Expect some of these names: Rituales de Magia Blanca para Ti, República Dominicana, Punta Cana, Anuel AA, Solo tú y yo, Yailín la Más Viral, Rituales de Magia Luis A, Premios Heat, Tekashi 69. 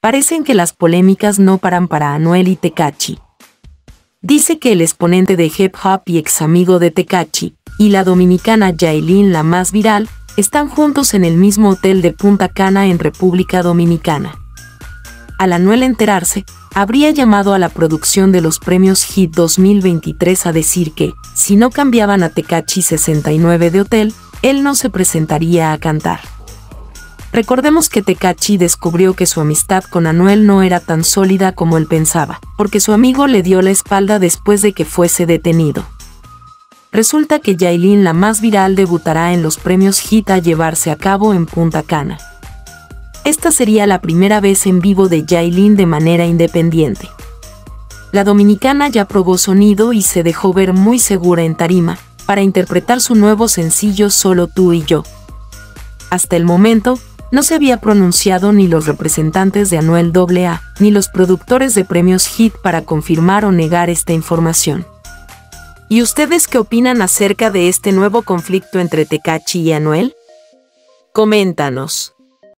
Parecen que las polémicas no paran para Anuel y Tekashi. Dice que el exponente de hip hop y ex amigo de Tekashi, y la dominicana Yailín la Más Viral, están juntos en el mismo hotel de Punta Cana en República Dominicana. Al Anuel enterarse, habría llamado a la producción de los Premios Heat 2023 a decir que, si no cambiaban a Tekashi 69 de hotel, él no se presentaría a cantar. Recordemos que Tekashi descubrió que su amistad con Anuel no era tan sólida como él pensaba, porque su amigo le dio la espalda después de que fuese detenido. Resulta que Yailín la Más Viral debutará en los Premios Heat a llevarse a cabo en Punta Cana. Esta sería la primera vez en vivo de Yailín de manera independiente. La dominicana ya probó sonido y se dejó ver muy segura en tarima, para interpretar su nuevo sencillo Solo tú y yo. Hasta el momento, no se había pronunciado ni los representantes de Anuel AA, ni los productores de Premios Hit para confirmar o negar esta información. ¿Y ustedes qué opinan acerca de este nuevo conflicto entre Tekashi y Anuel? Coméntanos.